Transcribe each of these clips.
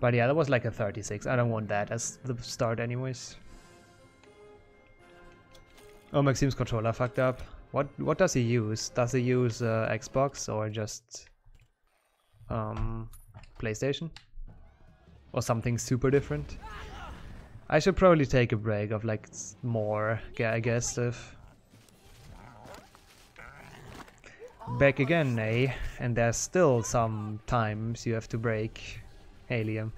But yeah, that was like a 36. I don't want that as the start anyways. Oh, Maxim's controller fucked up. What does he use? Does he use Xbox or just PlayStation? Or something super different? I should probably take a break of like more, yeah, I guess, stuff. Back again, eh? And there's still some times you have to break. Hey, Liam.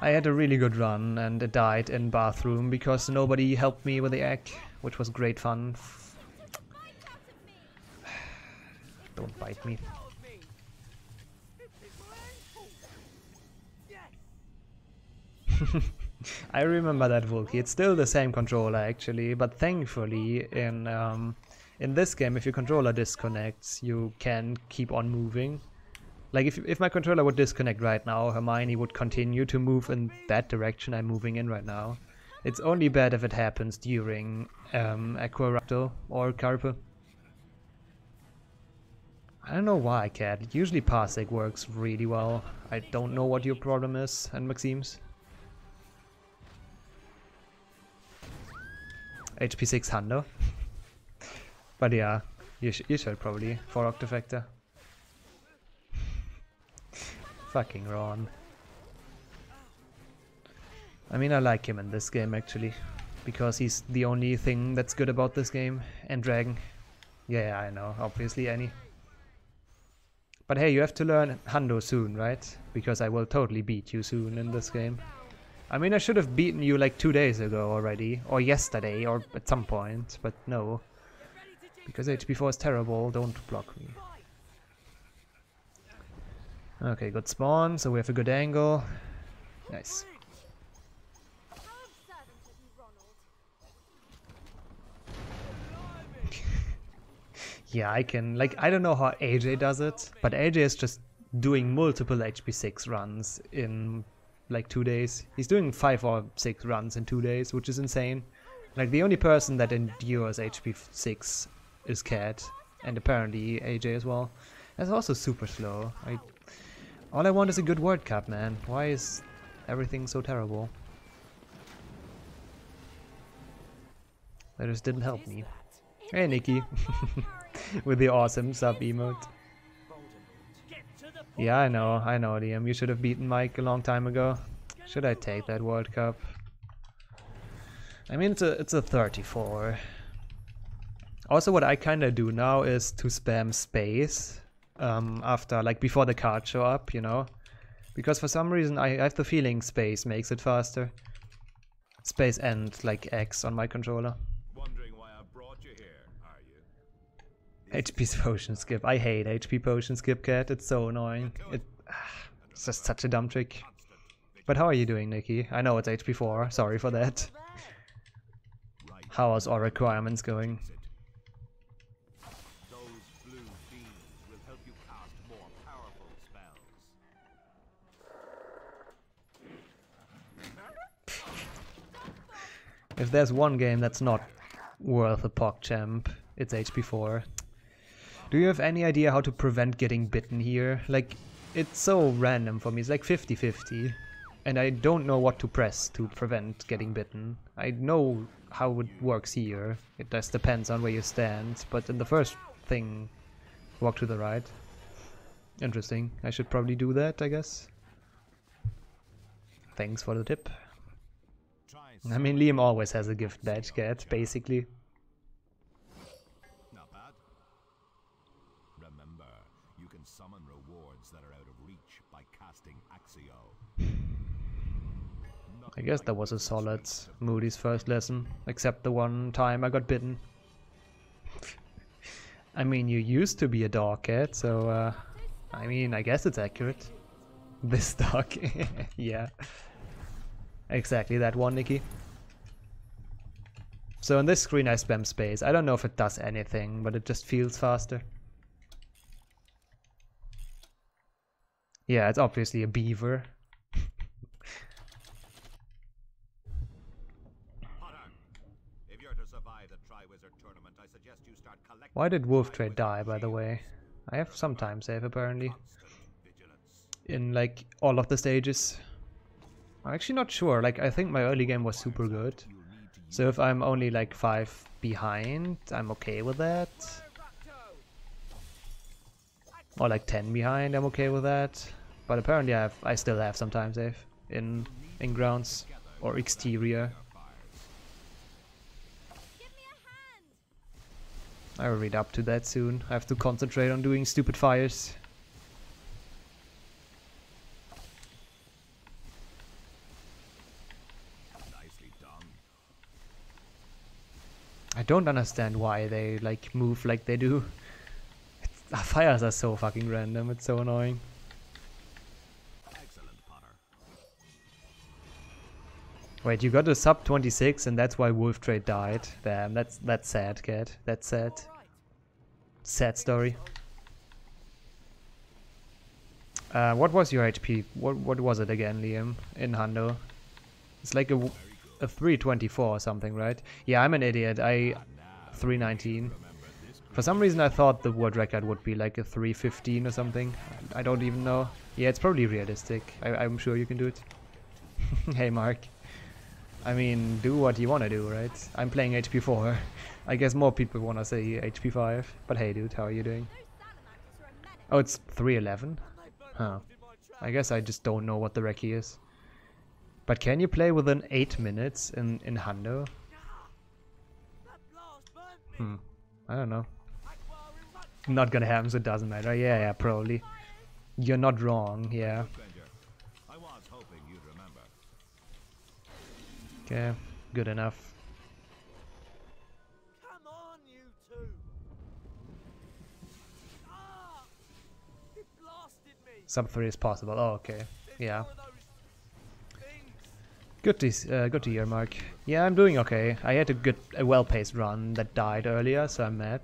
I had a really good run and I died in bathroom because nobody helped me with the egg, which was great fun. Don't bite me. I remember that Vulky. It's still the same controller actually, but thankfully in this game, if your controller disconnects, you can keep on moving. Like if my controller would disconnect right now, Hermione would continue to move in that direction I'm moving in right now. It's only bad if it happens during Aquaraptor or Carpe. I don't know why, Cat. Usually Parsec works really well. I don't know what your problem is, and Maxim's. HP 6 Hundo. But yeah, you should probably for Octofecta. Fucking Ron. I mean, I like him in this game actually, because he's the only thing that's good about this game. And Dragon. Yeah, I know, obviously Annie. But hey, you have to learn Hundo soon, right? Because I will totally beat you soon in this game. I mean, I should have beaten you like 2 days ago already, or yesterday, or at some point, but no. Because HP4 is terrible, don't block me. Okay, good spawn, so we have a good angle. Nice. Yeah, I can, like, I don't know how AJ does it, but AJ is just doing multiple HP6 runs in like 2 days. He's doing 5 or 6 runs in 2 days, which is insane. Like, the only person that endures HP6 is Cat, and apparently AJ as well. That's also super slow. All I want is a good World Cup, man. Why is everything so terrible? That just didn't help me. Hey, Nikki. With the awesome sub emote. Yeah, I know, Liam. You should have beaten Mike a long time ago. Should I take that World Cup? I mean, it's a 34. Also, what I kind of do now is to spam space after, like, before the cards show up, you know, because for some reason I have the feeling space makes it faster. Space and like X on my controller. Wondering why I brought you here, are you? HP's potion skip. I hate HP potion skip, Cat. It's so annoying. It's just such a dumb trick. But how are you doing, Nikki? I know it's HP4. Sorry for that. How is our requirements going? If there's one game that's not worth a PogChamp, it's HP4. Do you have any idea how to prevent getting bitten here? Like, it's so random for me. It's like 50-50. And I don't know what to press to prevent getting bitten. I know how it works here. It just depends on where you stand. But in the first thing, walk to the right. Interesting. I should probably do that, I guess. Thanks for the tip. I mean, Liam always has a gift badge, Cat, basically. Not bad. Remember, you can summon rewards that are out of reach by casting Accio. I guess that was a solid Moody's first lesson, except the one time I got bitten. I mean, you used to be a dog, Cat, so I mean, I guess it's accurate. This dog. Yeah. Exactly that one, Nikki. So on this screen I spam space. I don't know if it does anything, but it just feels faster. Yeah, it's obviously a beaver. If you're to survive the Tri-Wizard tournament, I suggest you start collecting. Why did Wolf Trade die, by the way? I have some time save apparently. in like all of the stages. I'm actually not sure, like I think my early game was super good. So if I'm only like 5 behind, I'm okay with that. Or like 10 behind, I'm okay with that. But apparently I still have some time save in grounds or exterior. I will read up to that soon. I have to concentrate on doing stupid fires. I don't understand why they like move like they do. Fires are so fucking random, it's so annoying. Wait, you got a sub 26 and that's why Wolf Trade died. Damn, that's sad, cat. That's sad. Sad story. What was your HP? What was it again, Liam? In Hundo? It's like a 324 or something, right? Yeah, I'm an idiot. I 319. For some reason I thought the world record would be like a 315 or something. I don't even know. Yeah, it's probably realistic. I'm sure you can do it. Hey, Mark. I mean, do what you wanna do, right? I'm playing HP4. I guess more people wanna say HP5. But hey, dude, how are you doing? Oh, it's 311? Huh. I guess I just don't know what the recce is. But can you play within 8 minutes in Hundo? I don't know. Not gonna happen, so it doesn't matter. Yeah, probably. You're not wrong, yeah. Okay, good enough. Sub 3 is possible. Oh, okay. Yeah. Good to hear, Mark. Yeah, I'm doing okay. I had a well-paced run that died earlier, so I'm mad.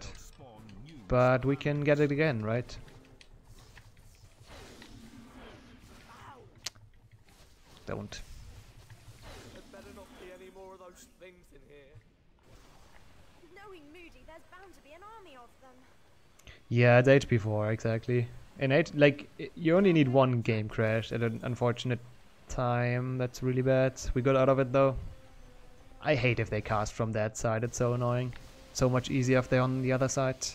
But we can get it again, right? Don't. Yeah, it's HP4, exactly. And like, you only need one game crash at an unfortunate time. That's really bad. We got out of it though. I hate if they cast from that side, it's so annoying. So much easier if they're on the other side.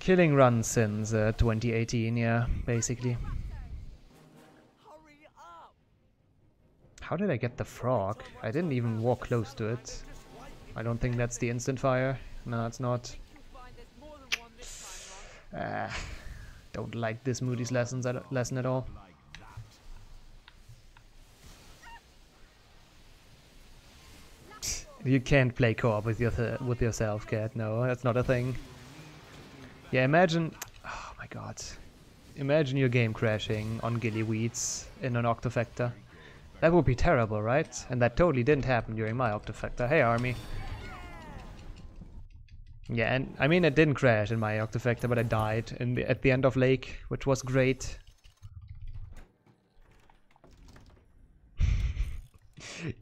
Killing run since 2018, yeah, basically. How did I get the frog? I didn't even walk close to it. I don't think that's the instant fire. No, it's not. Don't like this Moody's lesson at all. You can't play co-op with yourself, cat. No, that's not a thing. Yeah, imagine... Oh my god. Imagine your game crashing on Gillyweeds in an Octofecta. That would be terrible, right? And that totally didn't happen during my Octofecta. Hey, Army. Yeah, and I mean it didn't crash in my Octofecta, but I died at the end of Lake, which was great.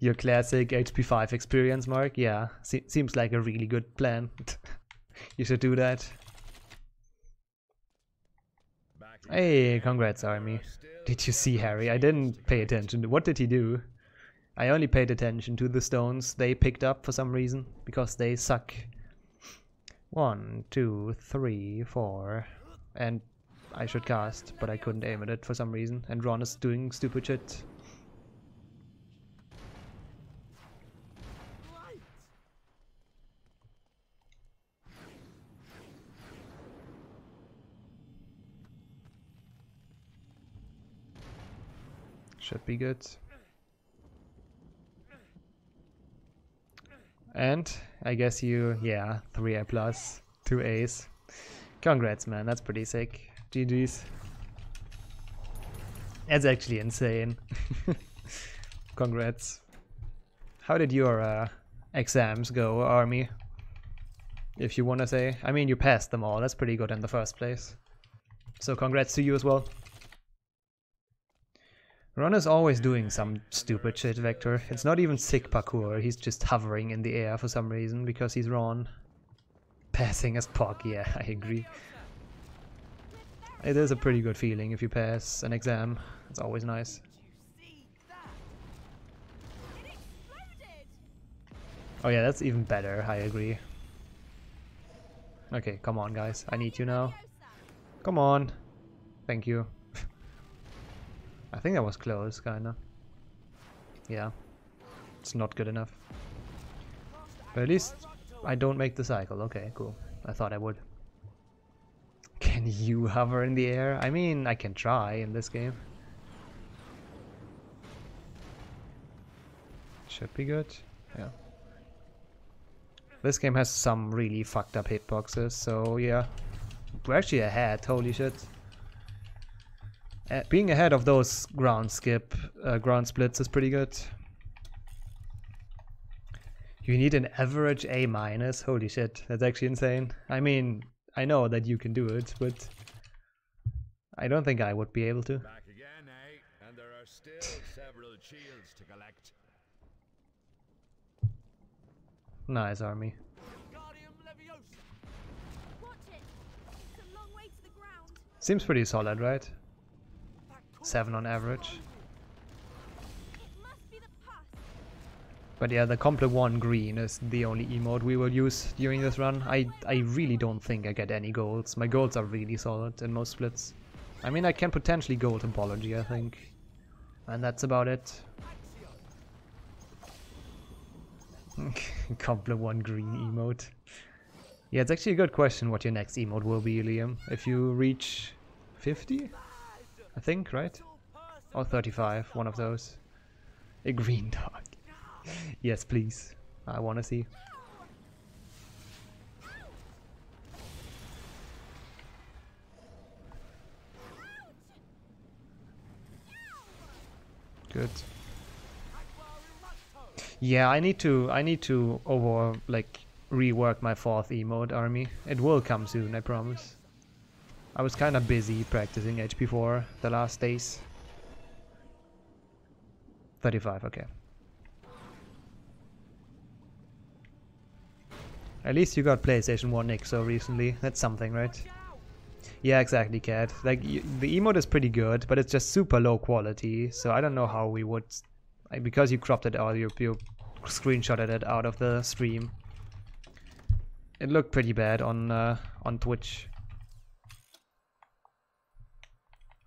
Your classic HP5 experience, Mark? Yeah, seems like a really good plan. You should do that. Hey, congrats, Army. Did you see Harry? I didn't pay attention. What did he do? I only paid attention to the stones they picked up for some reason, because they suck. 1, 2, 3, 4. And I should cast, but I couldn't aim at it for some reason. And Ron is doing stupid shit. Should be good. And I guess you, yeah, 3A plus, 2 A's. Congrats, man, that's pretty sick. GG's. That's actually insane. Congrats. How did your exams go, Army? If you want to say. I mean, you passed them all, that's pretty good in the first place. So congrats to you as well. Ron is always doing some stupid shit, Vector. It's not even sick parkour, he's just hovering in the air for some reason, because he's Ron. Passing as Pog, yeah, I agree. It is a pretty good feeling if you pass an exam. It's always nice. Oh yeah, that's even better, I agree. Okay, come on guys, I need you now. Come on. Thank you. I think that was close, kinda. Yeah. It's not good enough. But at least I don't make the cycle. Okay, cool. I thought I would. Can you hover in the air? I mean, I can try in this game. Should be good. Yeah. This game has some really fucked up hitboxes, so yeah. We're actually ahead, holy shit. Being ahead of those ground splits is pretty good. You need an average A-, holy shit, that's actually insane. I mean, I know that you can do it, but I don't think I would be able to. Back again, eh? And there are still several shields to collect. Nice army. Guardium Leviosa. Watch it. It's a long way to the ground. Seems pretty solid, right? 7 on average. But yeah, the Comple 1 green is the only emote we will use during this run. I really don't think I get any golds. My golds are really solid in most splits. I mean, I can potentially gold Herbology, I think. And that's about it. Comple 1 green emote. Yeah, it's actually a good question what your next emote will be, Liam. If you reach 50? I think, right? Or 35, one of those. A green dog. Yes, please. I want to see. Good. Yeah, I need to rework my 4th emote army. It will come soon, I promise. I was kind of busy practicing HP4 the last days. 35, okay. At least you got PlayStation 1 Nixo recently. That's something, right? Yeah, exactly, Cat. Like, the emote is pretty good, but it's just super low quality. So I don't know how we would... because you cropped it out, you screenshotted it out of the stream. It looked pretty bad on Twitch.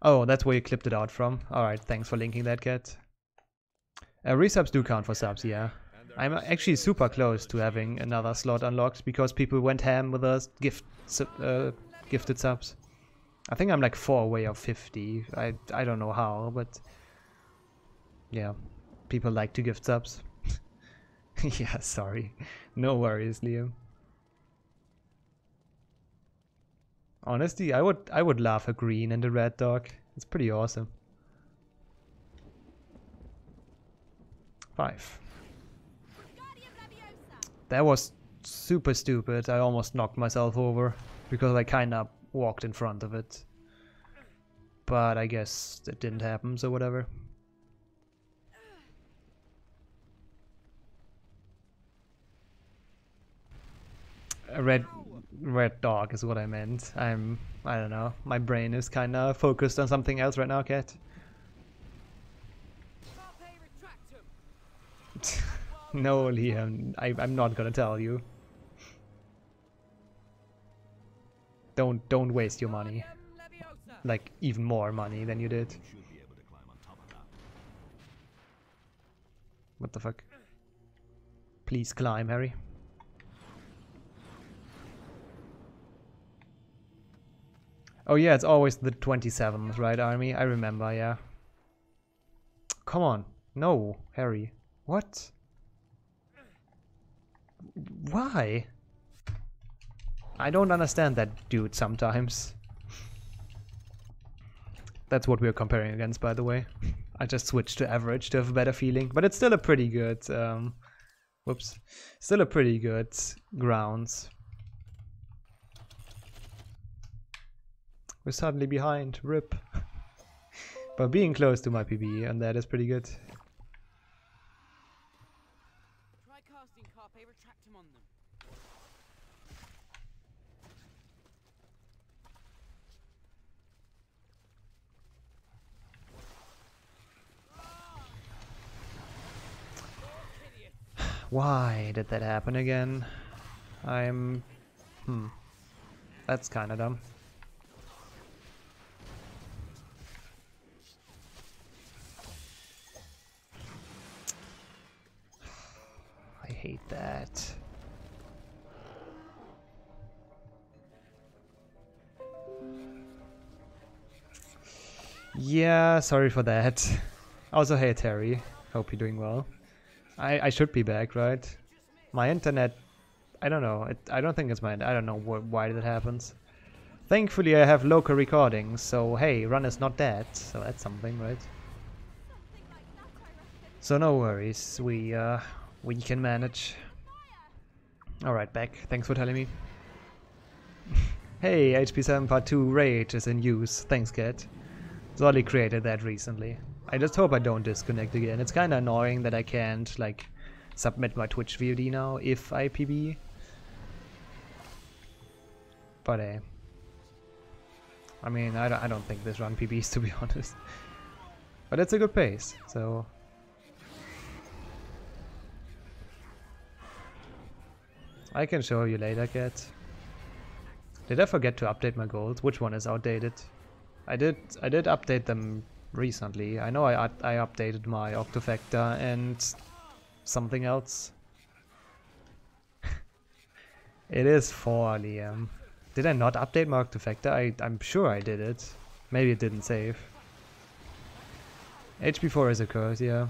Oh, that's where you clipped it out from. Alright, thanks for linking that, Cat. Resubs do count for subs, yeah. I'm actually super close to having another slot unlocked because people went ham with us gifted subs. I think I'm like 4 away of 50. I don't know how, but... yeah, people like to gift subs. Yeah, sorry. No worries, Liam. Honestly, I would love a green and a red dog. It's pretty awesome. 5. That was super stupid. I almost knocked myself over because I kinda walked in front of it. But I guess it didn't happen, so whatever. A red dog is what I meant. I don't know. My brain is kind of focused on something else right now, Cat. No, Liam, I'm not gonna tell you. Don't waste your money. Like, even more money than you did. What the fuck? Please climb, Harry. Oh yeah, it's always the 27th, right, army? I remember, yeah. Come on. No, Harry. What? Why? I don't understand that dude sometimes. That's what we're comparing against, by the way. I just switched to average to have a better feeling, but it's still a pretty good... whoops. Still a pretty good grounds. We're suddenly behind, rip. But being close to my PB, and that is pretty good. Try casting Carpe, retract him on them. Why did that happen again? I'm... That's kinda dumb. I hate that. Yeah, sorry for that. Also, hey Terry, hope you're doing well. I should be back, right? My internet, I don't know. I don't think it's mine. I don't know why that happens. Thankfully, I have local recordings, so hey, run is not dead, so that's something, right? So no worries, we can manage. All right, back. Thanks for telling me. Hey, HP7 Part 2 Rage is in use. Thanks, Cat. Zoli created that recently. I just hope I don't disconnect again. It's kind of annoying that I can't, like, submit my Twitch VOD now if I PB. But hey. I mean, I don't think this run PBs, to be honest. But it's a good pace, so... I can show you later, Cat. Did I forget to update my goals? Which one is outdated? I did update them... recently. I know I updated my Octofecta and something else. It is 4, Liam. Did I not update my Octofecta? I'm sure I did it. Maybe it didn't save. HP4 is a curse, yeah.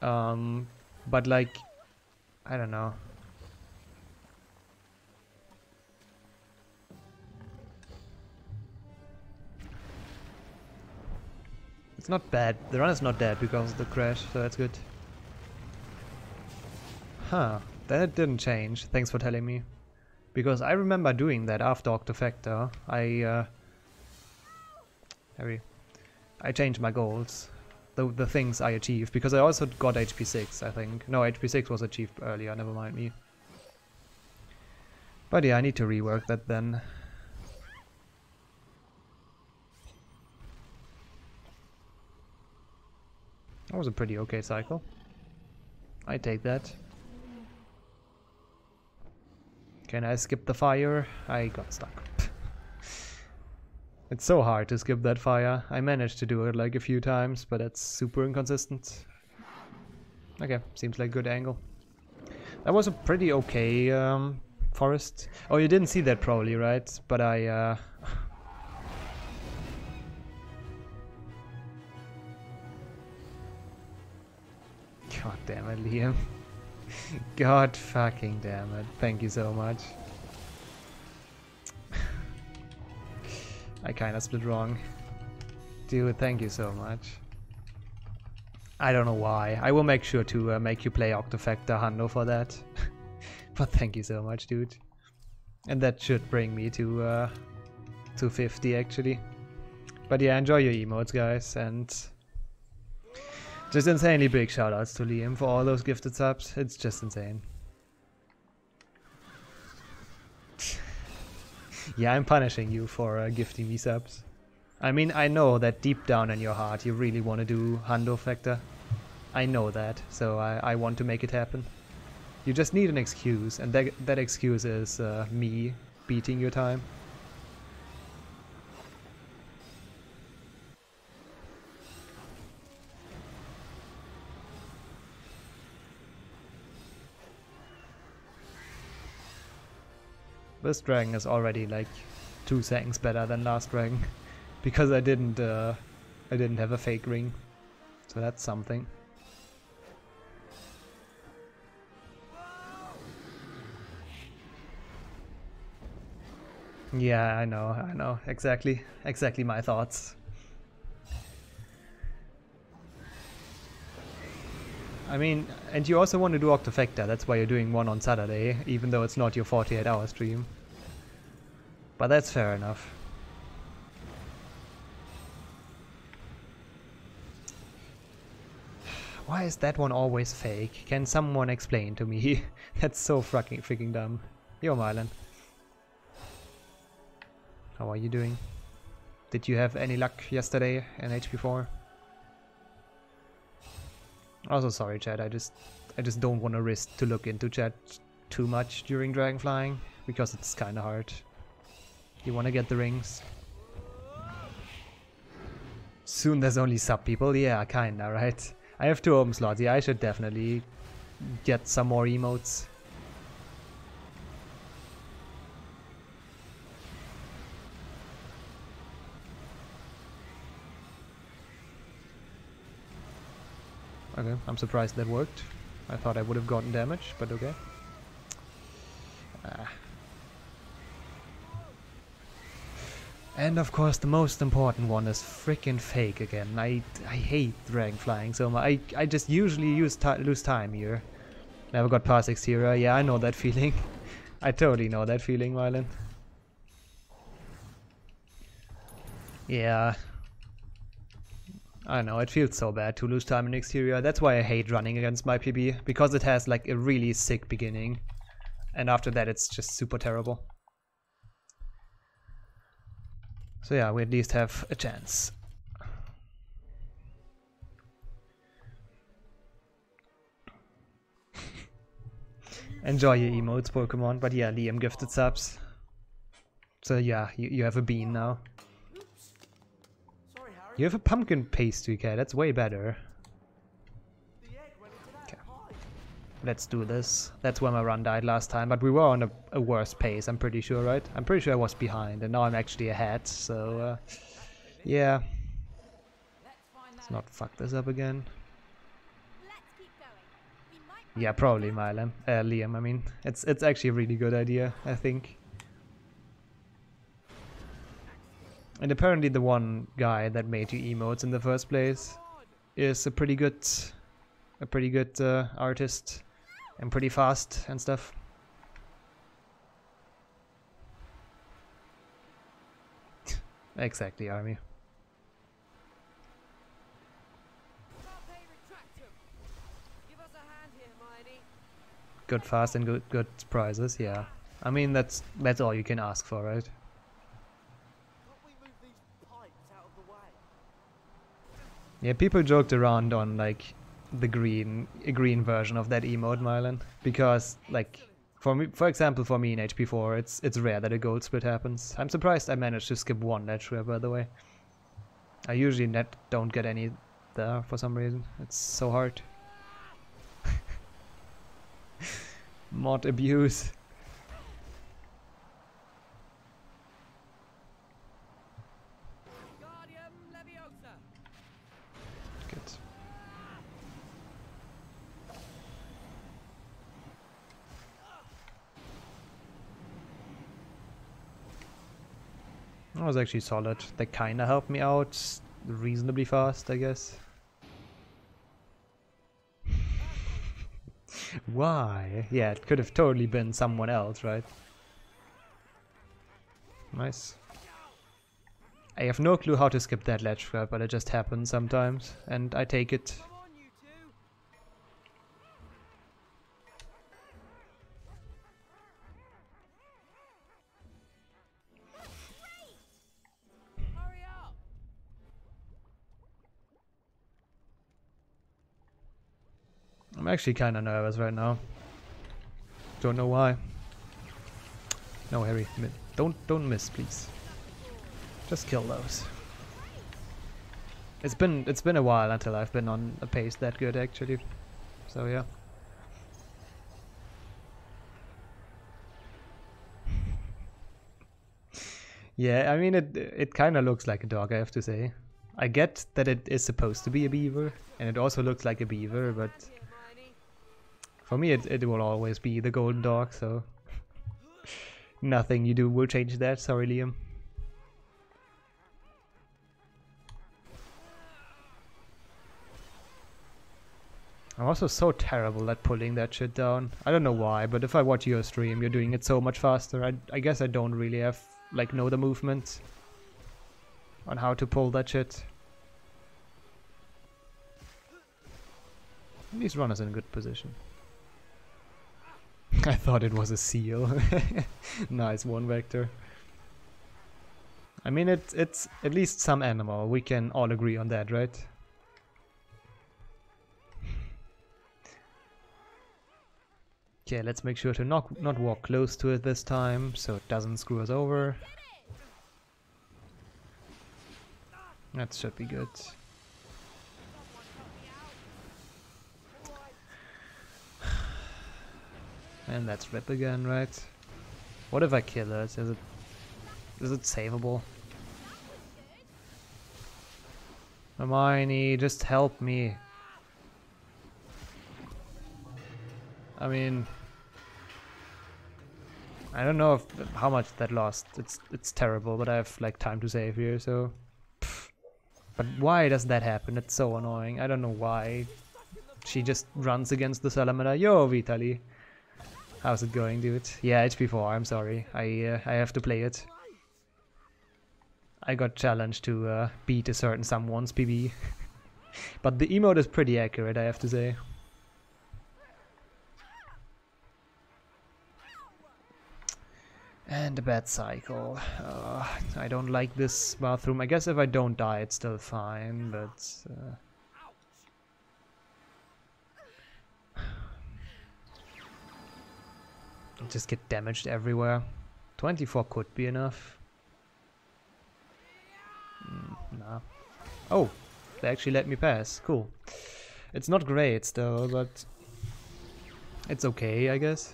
But like, I don't know. It's not bad. The run is not dead because of the crash, so that's good. Huh. That didn't change. Thanks for telling me. Because I remember doing that after Octofecta. I changed my goals. The things I achieved. Because I also got HP 6, I think. No, HP 6 was achieved earlier. Never mind me. But yeah, I need to rework that then. That was a pretty okay cycle. I take that. Can I skip the fire? I got stuck. It's so hard to skip that fire. I managed to do it like a few times, but that's super inconsistent. Okay, seems like a good angle. That was a pretty okay forest. Oh, you didn't see that probably, right? But I... God damn it, Liam. God fucking damn it. Thank you so much. I kinda split wrong. Dude, thank you so much. I don't know why. I will make sure to make you play Octofecta Hundo for that. But thank you so much, dude. And that should bring me to 50, actually. But yeah, enjoy your emotes, guys, and... just insanely big shoutouts to Liam for all those gifted subs. It's just insane. Yeah, I'm punishing you for gifting me subs. I mean, I know that deep down in your heart you really want to do Hundofecta. I know that, so I want to make it happen. You just need an excuse, and that excuse is me beating your time. This dragon is already like 2 seconds better than last dragon because I didn't have a fake ring, so that's something. Yeah, I know exactly my thoughts. I mean, and you also want to do Octofecta, that's why you're doing one on Saturday, even though it's not your 48-hour stream. But that's fair enough. Why is that one always fake? Can someone explain to me? That's so freaking dumb. Yo, Mylan. How are you doing? Did you have any luck yesterday in HP4? Also sorry chat, I just I just don't want to risk to look into chat too much during dragonflying because it's kind of hard. You want to get the rings. Soon there's only sub people. Yeah, kinda, right? I have 2 open slots. Yeah, I should definitely get some more emotes. Okay, I'm surprised that worked. I thought I would have gotten damage, but okay. And of course the most important one is frickin' fake again. I hate dragonflying so much. I just usually lose time here. Never got past exterior. Yeah, I know that feeling. I totally know that feeling, Mylan. Yeah. I know, it feels so bad to lose time in exterior. That's why I hate running against my PB, because it has like a really sick beginning. And after that it's just super terrible. So yeah, we at least have a chance. Enjoy your emotes, Pokemon. But yeah, Liam gifted subs. So yeah, you have a bean now. You have a pumpkin pastry, okay? That's way better. Okay. Let's do this. That's where my run died last time, but we were on a worse pace, I'm pretty sure, right? I'm pretty sure I was behind, and now I'm actually ahead, so... yeah. Let's not fuck this up again. Yeah, probably Mylan. Liam, I mean. It's actually a really good idea, I think. And apparently the one guy that made you emotes in the first place is a pretty good artist and pretty fast and stuff. Exactly, Army. Good fast and good prizes, yeah. I mean that's all you can ask for, right? Yeah, people joked around on like the green version of that emote, Mylan, because like for example for me in HP4 it's rare that a gold split happens. I'm surprised I managed to skip one that rare, by the way. I usually don't get any there for some reason. It's so hard. Mod abuse. That was actually solid. They kinda helped me out reasonably fast, I guess. Why? Yeah, it could have totally been someone else, right? Nice. I have no clue how to skip that ledge grab, but it just happens sometimes, and I take it. I'm actually kind of nervous right now. Don't know why. No, Harry, don't miss, please. Just kill those. It's been a while until I've been on a pace that good, actually. So yeah. Yeah, I mean it kind of looks like a dog, I have to say. I get that it is supposed to be a beaver, and it also looks like a beaver, but. For me, it will always be the golden dog, so nothing you do will change that. Sorry, Liam. I'm also so terrible at pulling that shit down. I don't know why, but if I watch your stream, you're doing it so much faster. I guess I don't really have, like, know the movement on how to pull that shit. At least Ron is in a good position. I thought it was a seal. Nice one, Vector. I mean, it's at least some animal. We can all agree on that, right? Yeah, let's make sure to not walk close to it this time, so it doesn't screw us over. That should be good. And that's Rip again, right? What if I kill it? Is it savable? Hermione, just help me. I mean, I don't know if, how much that lost. It's terrible, but I have like time to save here, so. Pfft. But why does that happen? It's so annoying. I don't know why. She just runs against the salamander. Yo, Vitaly. How's it going, dude? Yeah, HP4. I'm sorry. I have to play it. I got challenged to beat a certain someone's PB, but the emote is pretty accurate, I have to say. And a bad cycle. I don't like this bathroom. I guess if I don't die, it's still fine, but. Just get damaged everywhere. 24 could be enough. Nah. Oh, they actually let me pass. Cool. It's not great still, but it's okay, I guess.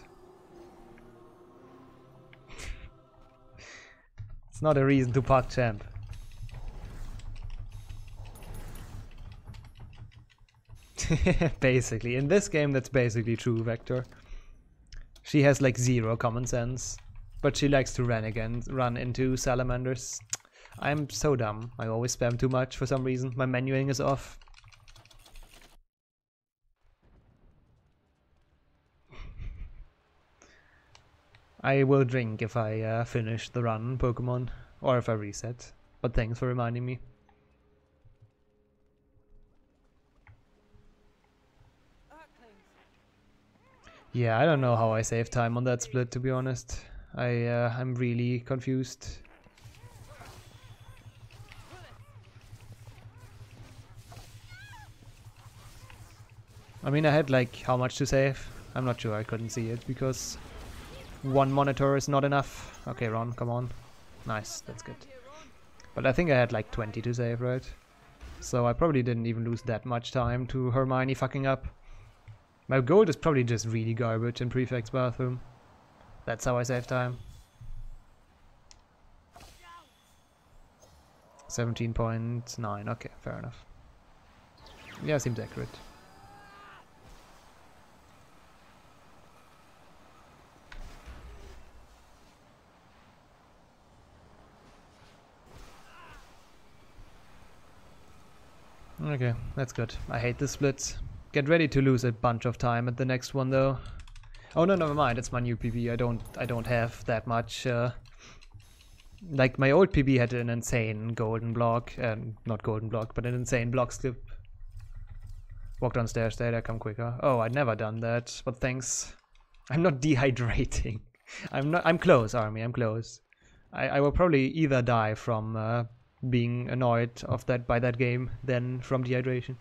It's not a reason to park champ. Basically, in this game that's basically true, Vector. She has like zero common sense, but she likes to run into salamanders. I'm so dumb. I always spam too much for some reason. My menuing is off. I will drink if I finish the run Pokemon, or if I reset, but thanks for reminding me. Yeah, I don't know how I save time on that split, to be honest. I'm really confused. I mean, I had like how much to save? I'm not sure, I couldn't see it because one monitor is not enough. Okay, Ron, come on. Nice, that's good. But I think I had like 20 to save, right? So I probably didn't even lose that much time to Hermione fucking up. My gold is probably just really garbage in Prefect's bathroom. That's how I save time. 17.9, okay, fair enough. Yeah, seems accurate. Okay, that's good. I hate the splits. Get ready to lose a bunch of time at the next one, though. Oh no, never mind. It's my new PB. I don't have that much. Like my old PB had an insane golden block, and not golden block, but an insane block slip. Walk downstairs, there, I come quicker. Oh, I'd never done that, but thanks. I'm not dehydrating. I'm close, Army. I'm close. I will probably either die from being annoyed of that by that game, than from dehydration.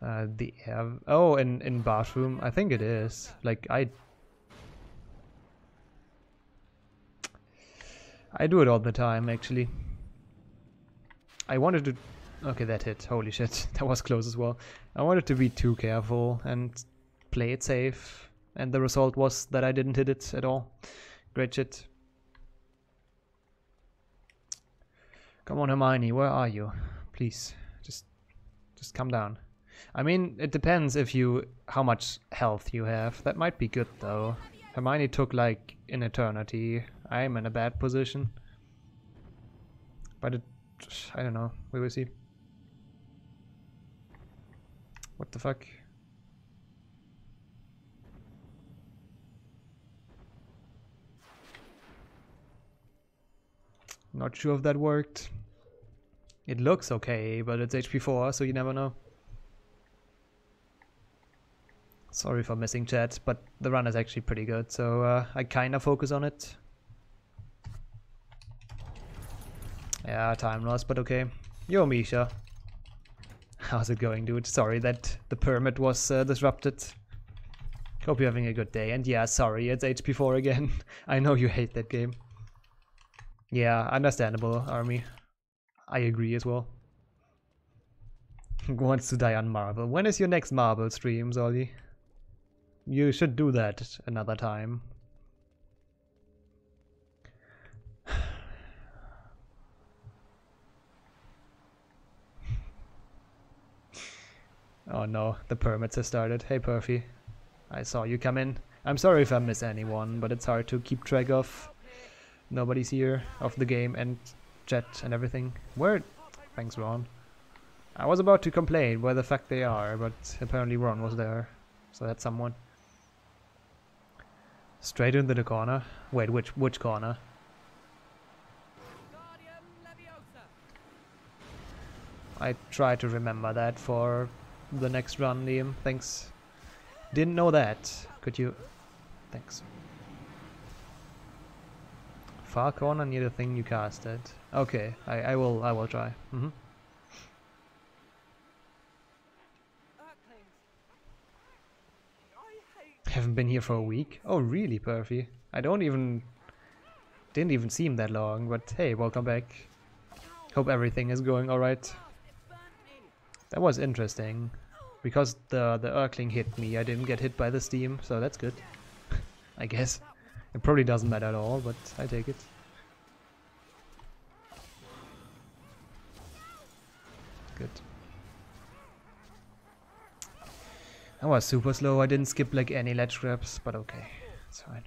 The air... Oh, in bathroom? I think it is. Like, I do it all the time, actually. I wanted to... Okay, that hit. Holy shit. That was close as well. I wanted to be too careful and play it safe. And the result was that I didn't hit it at all. Great shit. Come on, Hermione. Where are you? Please. Just come down. I mean, it depends if you how much health you have. That might be good though. Hermione took like an eternity. I'm in a bad position, but it, I don't know. We will see. What the fuck? Not sure if that worked. It looks okay, but it's HP4, so you never know. Sorry for missing chat, but the run is actually pretty good, so I kinda focus on it. Yeah, time lost, but okay. Yo, Misha. How's it going, dude? Sorry that the pyramid was disrupted. Hope you're having a good day. And yeah, sorry, it's HP4 again. I know you hate that game. Yeah, understandable, Army. I agree as well. Wants to die on Marvel. When is your next Marvel stream, Zoli? You should do that another time. Oh no, the permits have started. Hey Perfy, I saw you come in. I'm sorry if I miss anyone, but it's hard to keep track of. Nobody's here, of the game and chat and everything. Where? Thanks Ron. I was about to complain where the fuck they are, but apparently Ron was there. So that's someone. Straight into the corner. Wait, which corner? Guardium Leviosa. I try to remember that for the next run, Liam. Thanks. Didn't know that. Could you... Thanks. Far corner near the thing you casted. Okay, I will try. Mm-hmm. Haven't been here for a week? Oh really, Perfy? I don't even... Didn't even seem that long, but hey, welcome back. Hope everything is going alright. That was interesting. Because the Urkling hit me, I didn't get hit by the steam, so that's good. I guess. It probably doesn't matter at all, but I take it. Good. I was super slow, I didn't skip like any ledge grabs, but okay, it's fine.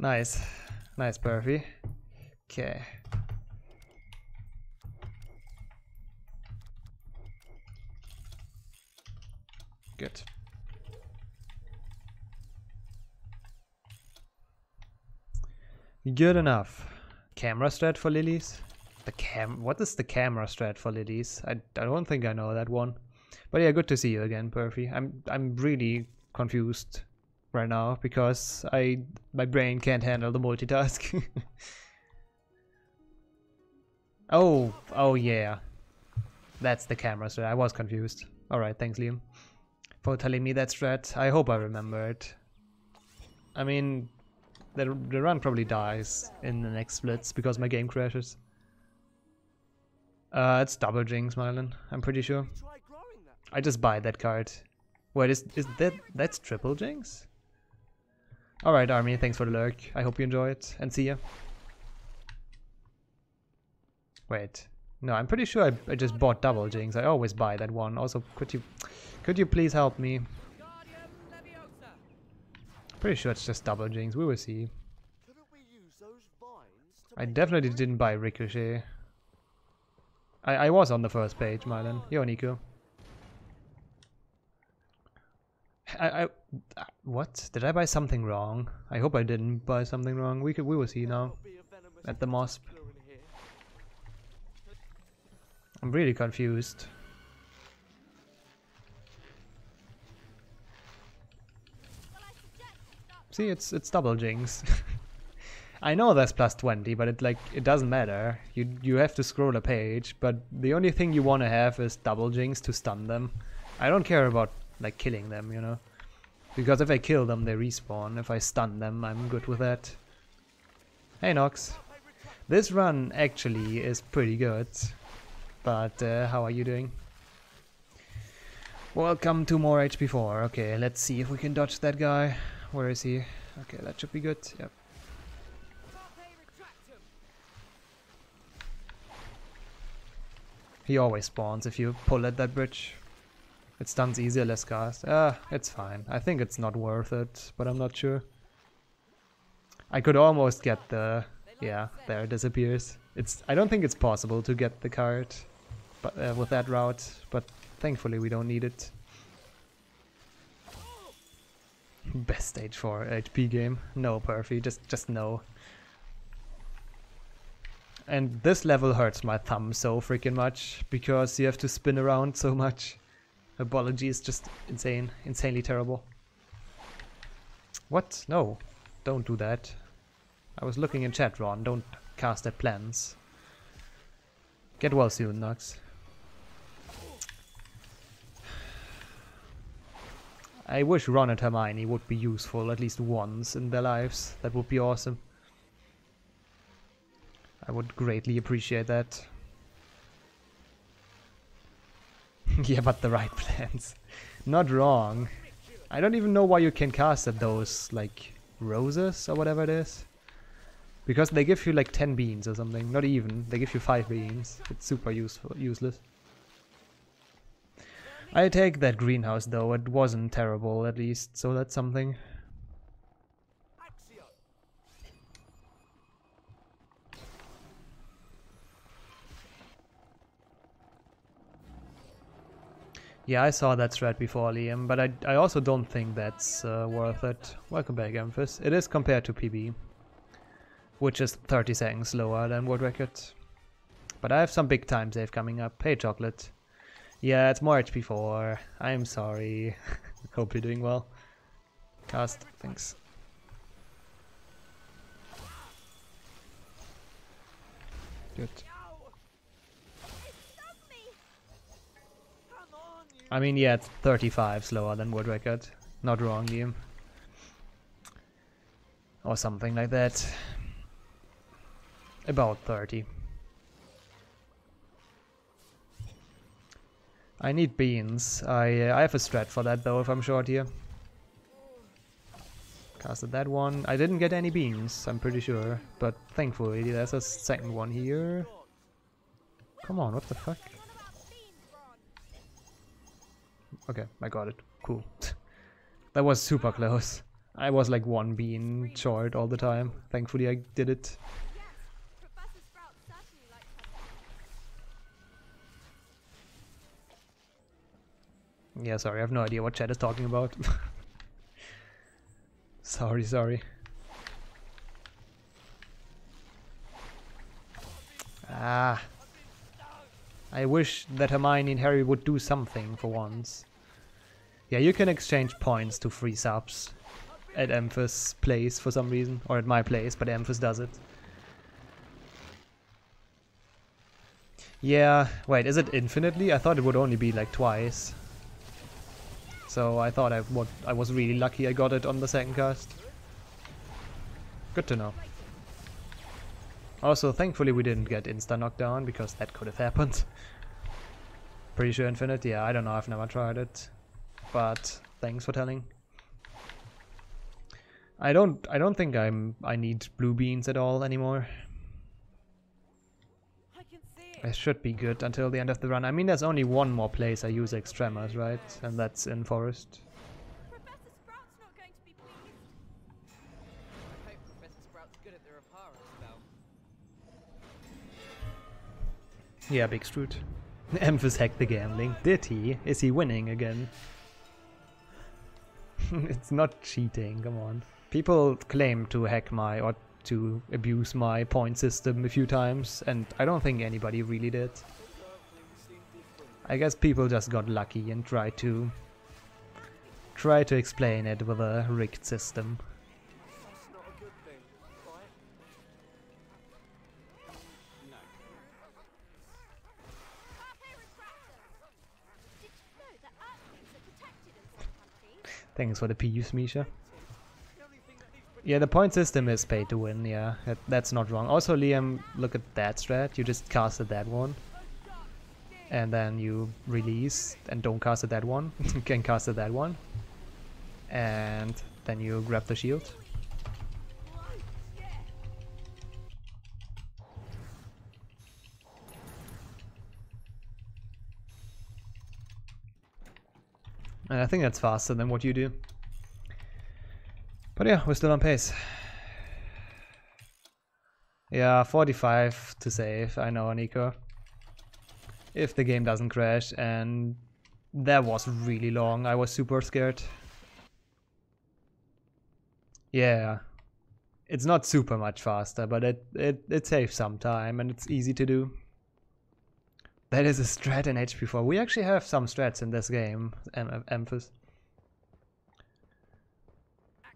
Nice. Nice, Perfy. Okay. Good. Good enough. Camera strat for lilies? What is the camera strat for lilies? I don't think I know that one. But yeah, good to see you again, Perfy. I'm really confused right now because my brain can't handle the multitask. oh yeah. That's the camera strat. I was confused. Alright, thanks Liam. For telling me that strat, I hope I remember it. I mean, the run probably dies in the next splits because my game crashes. It's double jinx, Mylan, I'm pretty sure. I just buy that card. Wait, that's triple jinx? Alright Army, thanks for the lurk. I hope you enjoy it, and see ya. Wait, no, I'm pretty sure I just bought double jinx. I always buy that one. Also, could you please help me? Pretty sure it's just double jinx. We will see. I definitely didn't buy Ricochet. I was on the first page, Mylan. Yo, Nico. What? Did I buy something wrong? I hope I didn't buy something wrong. We will see now. At the MOSP. I'm really confused. See, it's double jinx. I know that's +20, but it doesn't matter. You have to scroll a page, but the only thing you want to have is double jinx to stun them. I don't care about like killing them, you know, because if I kill them they respawn. If I stun them, I'm good with that. Hey Nox, this run actually is pretty good, but how are you doing? Welcome to more HP4. Okay, let's see if we can dodge that guy. Where is he? Okay, that should be good. Yep. He always spawns if you pull at that bridge. It stuns easier, less cast. It's fine. I think it's not worth it, but I'm not sure. I could almost get the... Yeah, there it disappears. I don't think it's possible to get the card but, with that route, but thankfully we don't need it. Best stage 4 HP game. No, Perfy. Just no. And this level hurts my thumb so freaking much because you have to spin around so much. Herbology is just insane, insanely terrible. What? No, don't do that. I was looking in chat, Ron. Don't cast at plans. Get well soon, Nox. I wish Ron and Hermione would be useful at least once in their lives. That would be awesome. I would greatly appreciate that. Yeah, but the right plans. Not wrong. I don't even know why you can cast at those, like, roses or whatever it is. Because they give you like 10 beans or something. Not even. They give you 5 beans. It's super useful, useless. I take that greenhouse though. It wasn't terrible at least. So that's something. Yeah, I saw that thread before, Liam. But I also don't think that's worth it. Welcome back, Emphys. It is compared to PB. Which is 30 seconds slower than world record. But I have some big time save coming up. Hey, Chocolate. Yeah, it's more HP4. I'm sorry. Hope you're doing well. Cast, thanks. Good. I mean, yeah, it's 35 slower than world record. Not wrong, Liam. Or something like that. About 30. I need beans. I have a strat for that though if I'm short here. Casted that one. I didn't get any beans, I'm pretty sure. But thankfully there's a second one here. Come on, what the fuck? Okay, I got it. Cool. That was super close. I was like one bean short all the time. Thankfully I did it. Yeah, sorry, I have no idea what chat is talking about. sorry. Ah. I wish that Hermione and Harry would do something for once. Yeah, you can exchange points to free subs at Emphys' place for some reason. Or at my place, but Emphys does it. Yeah, wait, is it infinitely? I thought it would only be like twice. So I thought I was really lucky I got it on the second cast. Good to know. Also, thankfully we didn't get insta knockdown because that could have happened. Pretty sure infinite, yeah, I don't know, I've never tried it. But thanks for telling. I don't think I need blue beans at all anymore. I should be good until the end of the run. I mean, there's only one more place I use Extremas, right? And that's in Forest. Professor Sprout's not going to be pleased. I hope Professor Sprout's good at the Repara spell. Yeah, big Stroot. Emphys hacked the gambling. Did he? Is he winning again? It's not cheating, come on. People claim to hack my... or to abuse my point system a few times, and I don't think anybody really did. I guess people just got lucky and try to explain it with a rigged system. Thanks for the peeves, Misha. Yeah, the point system is pay to win, yeah, that's not wrong. Also, Liam, look at that strat, you just casted that one. And then you release and don't cast at that one, you can cast at that one. And then you grab the shield. And I think that's faster than what you do. But yeah, we're still on pace. Yeah, 45 to save, I know, Nico. If the game doesn't crash, and that was really long, I was super scared. Yeah, It's not super much faster, but it saves some time and it's easy to do. That is a strat in HP4. We actually have some strats in this game, Emphys.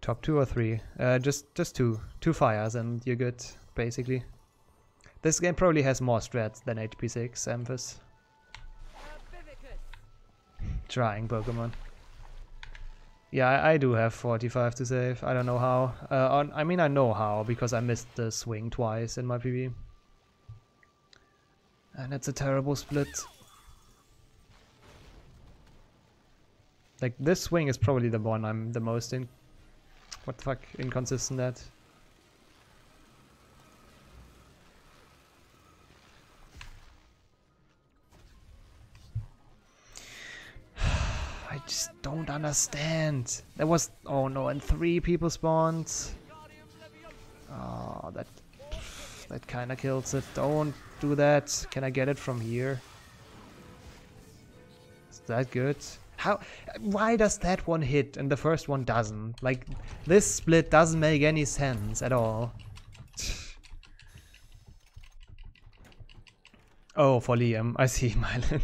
Top 2 or 3? Just 2. 2 fires and you're good, basically. This game probably has more strats than HP6, Emphys. Trying Pokemon. Yeah, I do have 45 to save. I don't know how. I mean, I know how, because I missed the swing twice in my PB. And it's a terrible split. Like, this swing is probably the one I'm the most in... What the fuck? Inconsistent at. I just don't understand. There was... Oh no, and 3 people spawned. Oh, that kinda kills it. Don't do that. Can I get it from here? Is that good? How? Why does that one hit and the first one doesn't? Like, this split doesn't make any sense at all. Oh, for Liam. I see Mylan.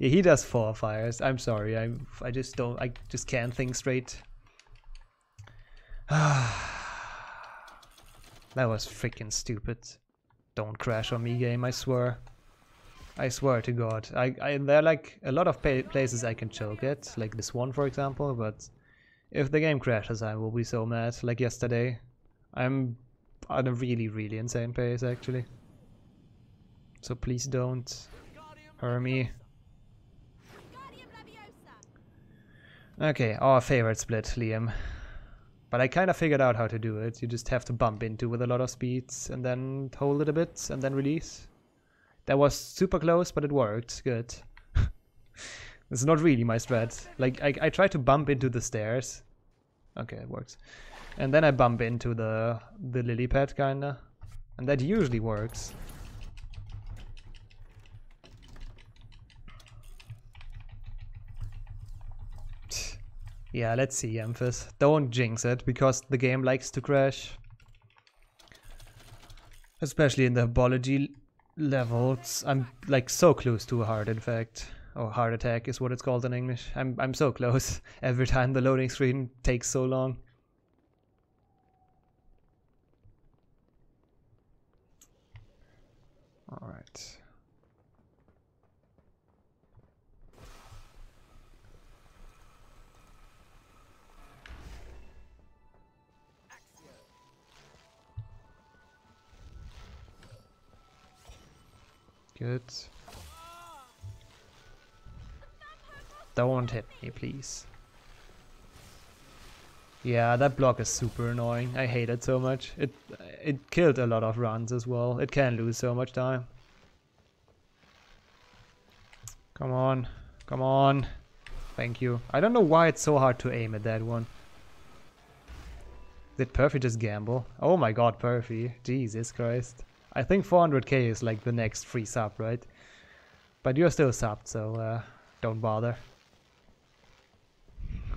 Yeah, he does 4 fires. I'm sorry. I just don't. I just can't think straight. That was freaking stupid. Don't crash on me, game. I swear. I swear to God. There are like a lot of places I can choke at, like this one, for example. But if the game crashes, I will be so mad. Like yesterday, I'm on a really, really insane pace actually. So please don't hurt me. Okay, our favorite split, Liam. But I kind of figured out how to do it. You just have to bump into with a lot of speeds and then hold it a bit and then release. That was super close, but it worked. Good. It's not really my strat. Like, I tried to bump into the stairs. Okay, it works. And then I bump into the lily pad, kinda. And that usually works. Yeah, let's see, Emphys. Don't jinx it, because the game likes to crash. Especially in the Herbology levels. I'm like so close to a heart, in fact. Or heart attack is what it's called in English. I'm so close every time the loading screen takes so long. Alright. Good. Don't hit me, please. Yeah, that block is super annoying. I hate it so much. It killed a lot of runs as well. It can lose so much time. Come on. Come on. Thank you. I don't know why it's so hard to aim at that one. Did Perfy just gamble? Oh my god, Perfy. Jesus Christ. I think 400k is like the next free sub, right? But you're still subbed, so don't bother.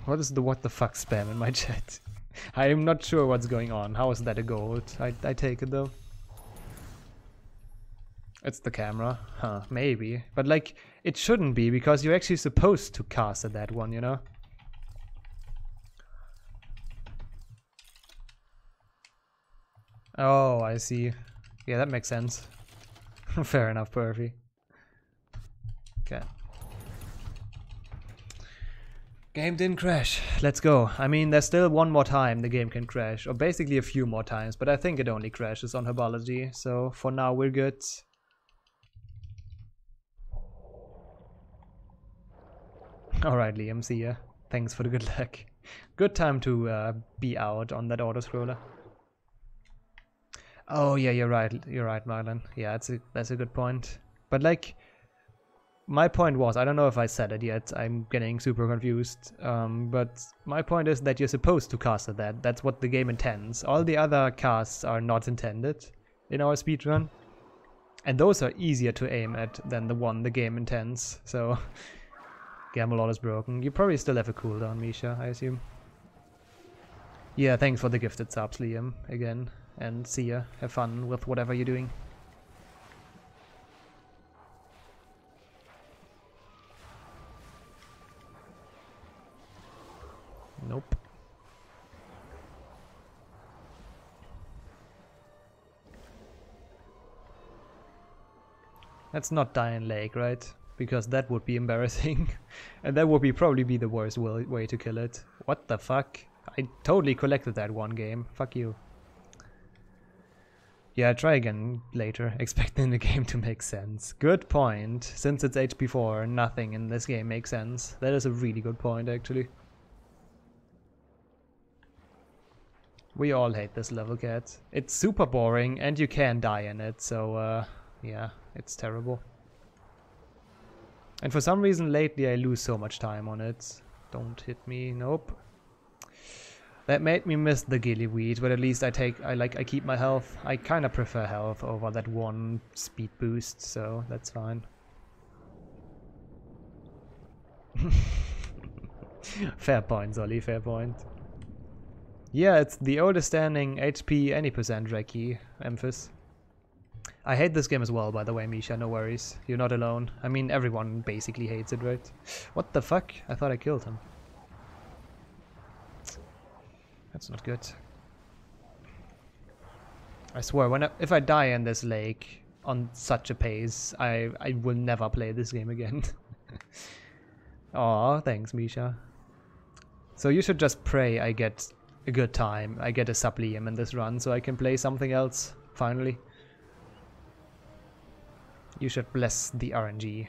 What is the what the fuck spam in my chat? I am not sure what's going on. How is that a gold? I take it though. It's the camera, huh? Maybe, but like it shouldn't be, because you're actually supposed to cast at that one, you know. Oh, I see. Yeah, that makes sense. Fair enough, Perfy. Okay. Game didn't crash. Let's go. I mean, there's still one more time the game can crash, or basically a few more times, but I think it only crashes on Herbology, so for now we're good. Alright, Liam, see ya. Thanks for the good luck. Good time to be out on that auto-scroller. Oh yeah, you're right, Marlon. Yeah, that's a good point. But like, my point was, I don't know if I said it yet, I'm getting super confused, but my point is that you're supposed to cast at that. That's what the game intends. All the other casts are not intended in our speedrun, and those are easier to aim at than the one the game intends, so... Gamelot is broken. You probably still have a cooldown, Misha, I assume. Yeah, thanks for the gifted subs, Liam, again. And see ya. Have fun with whatever you're doing. Nope. That's not Dying Lake, right? Because that would be embarrassing. And that would be probably be the worst way to kill it. What the fuck? I totally collected that one game. Fuck you. Yeah, try again later, expecting the game to make sense. Good point. Since it's HP4, nothing in this game makes sense. That is a really good point, actually. We all hate this level, cat. It's super boring, and you can die in it, so yeah, it's terrible. And for some reason lately I lose so much time on it. Don't hit me, nope. That made me miss the Gillyweed, but at least I keep my health. I kinda prefer health over that one speed boost, so that's fine. Fair point, Zoli, fair point. Yeah, it's the oldest standing HP any percent Reki, Emphys. I hate this game as well, by the way, Misha, no worries. You're not alone. I mean, everyone basically hates it, right? What the fuck? I thought I killed him. That's not good. I swear, if I die in this lake on such a pace, I will never play this game again. Aw, thanks, Misha. So you should just pray I get a good time. I get a sub Liam in this run so I can play something else, finally. You should bless the RNG.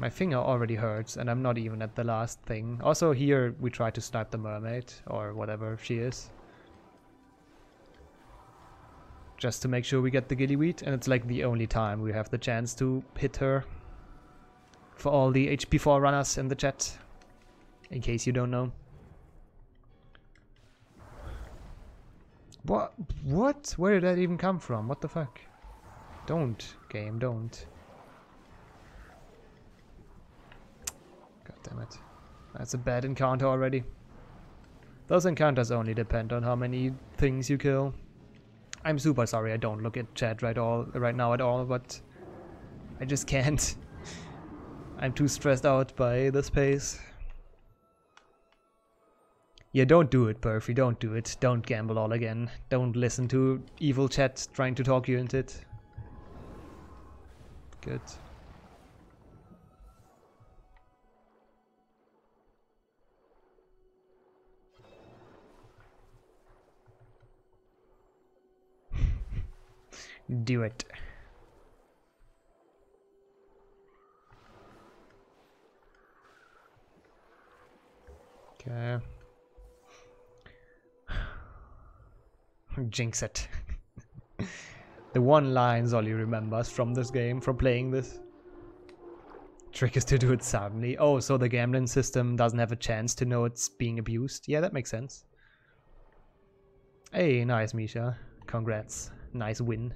My finger already hurts and I'm not even at the last thing. Also here we try to snipe the mermaid or whatever she is. Just to make sure we get the Gillyweed, and it's like the only time we have the chance to hit her. For all the HP4 runners in the chat, in case you don't know. What? Where did that even come from? What the fuck? Don't, game, don't. Damn it. That's a bad encounter already. Those encounters only depend on how many things you kill. I'm super sorry I don't look at chat right now at all, but I just can't. I'm too stressed out by this pace. Yeah, don't do it, Perfy. Don't do it. Don't gamble all again. Don't listen to evil chat trying to talk you into it. Good. Do it. Okay. Jinx it. The one line Zoli remembers from this game, from playing this. Trick is to do it suddenly. Oh, so the gambling system doesn't have a chance to know it's being abused. Yeah, that makes sense. Hey, nice, Misha. Congrats. Nice win.